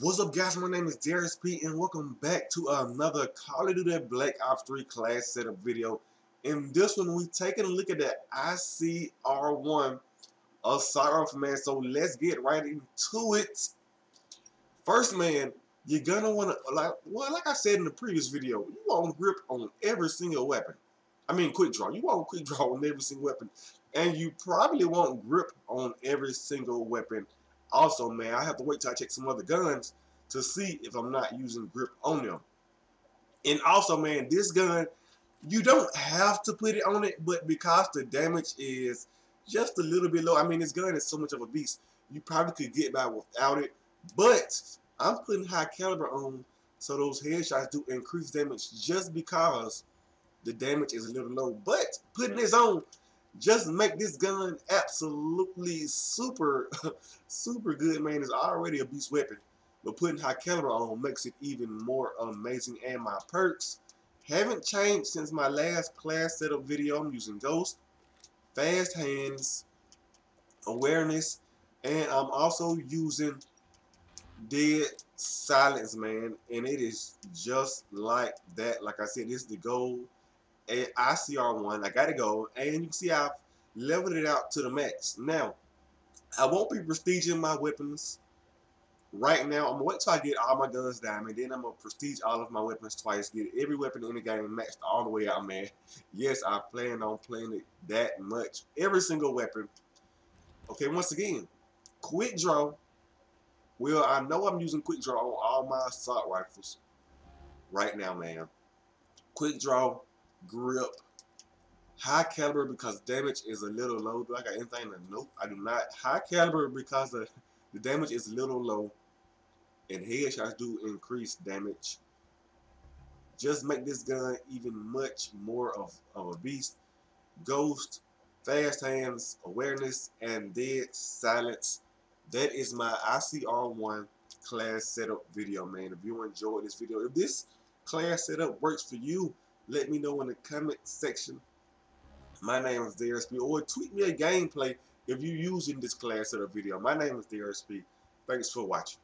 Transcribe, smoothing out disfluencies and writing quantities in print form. What's up, guys? My name is DaryusP, and welcome back to another Call of Duty Black Ops 3 class setup video. In this one, we're taking a look at the ICR-1 assault rifle. So let's get right into it. First, man, you're gonna want to like I said in the previous video, you want grip on every single weapon. I mean, quick draw. You want quick draw on every single weapon, and you probably want grip on every single weapon. Also, man, I have to wait till I check some other guns to see if I'm not using grip on them. And also, man, this gun, you don't have to put it on it, but because the damage is just a little bit low, I mean, this gun is so much of a beast, you probably could get by without it. But I'm putting high caliber on, so those headshots do increase damage just because the damage is a little low. But putting this on just make this gun absolutely super good, man. It's already a beast weapon, but putting high caliber on makes it even more amazing. And my perks haven't changed since my last class setup video. I'm using Ghost, Fast Hands, Awareness, and I'm also using Dead Silence, man. And it is just like that. Like I said, this is the goal. ICR-1, I gotta go, and you can see I've leveled it out to the max. Now, I won't be prestiging my weapons right now. I'm gonna wait till I get all my guns down, and then I'm gonna prestige all of my weapons twice, get every weapon in the game maxed all the way out, man. Yes, I plan on playing it that much. Every single weapon. Okay, once again, quick draw. Well, I know I'm using quick draw on all my assault rifles right now, man. Quick draw, grip, high caliber because damage is a little low. Do I got anything to nope? I do not. High caliber because the damage is a little low, and headshots do increase damage. Just make this gun even much more of a beast. Ghost, Fast Hands, Awareness, and Dead Silence. That is my ICR-1 class setup video, man. If you enjoyed this video, if this class setup works for you, let me know in the comment section. My name is DaryusP, or tweet me a gameplay if you're using this class setup video. My name is DaryusP. Thanks for watching.